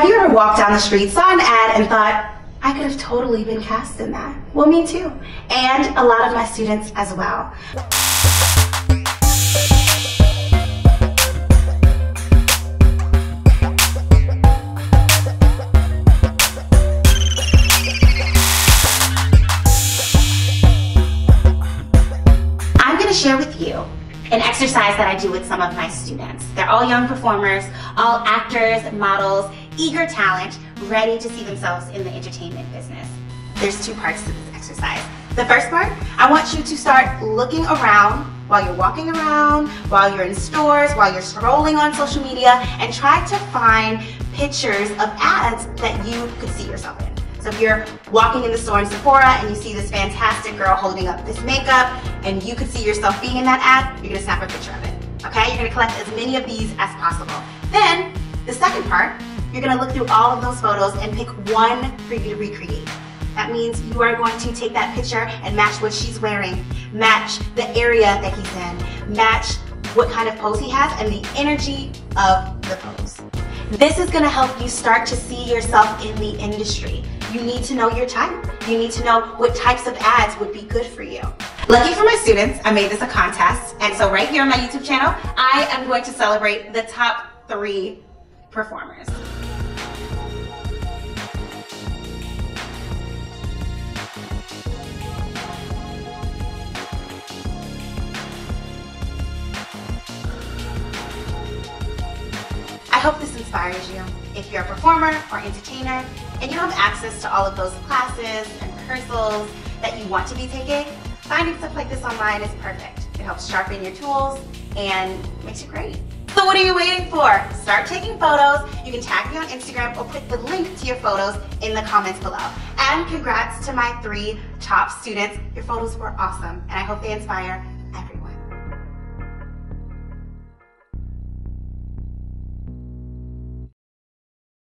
Have you ever walked down the street, saw an ad, and thought, I could have totally been cast in that? Well, me too. And a lot of my students as well. Share with you an exercise that I do with some of my students. They're all young performers, all actors, models, eager talent, ready to see themselves in the entertainment business. There's two parts to this exercise. The first part, I want you to start looking around while you're walking around, while you're in stores, while you're scrolling on social media, and try to find pictures of ads that you could see yourself in. So if you're walking in the store in Sephora and you see this fantastic girl holding up this makeup and you could see yourself being in that ad, you're gonna snap a picture of it, okay? You're gonna collect as many of these as possible. Then, the second part, you're gonna look through all of those photos and pick one for you to recreate. That means you are going to take that picture and match what she's wearing, match the area that he's in, match what kind of pose he has and the energy of the pose. This is gonna help you start to see yourself in the industry. You need to know your type. You need to know what types of ads would be good for you. Lucky for my students, I made this a contest. And so right here on my YouTube channel, I am going to celebrate the top 3 performers. I hope this inspires you. If you're a performer or entertainer and you don't have access to all of those classes and rehearsals that you want to be taking, finding stuff like this online is perfect. It helps sharpen your tools and makes you great. So what are you waiting for? Start taking photos. You can tag me on Instagram or put the link to your photos in the comments below. And congrats to my 3 top students. Your photos were awesome and I hope they inspire everyone.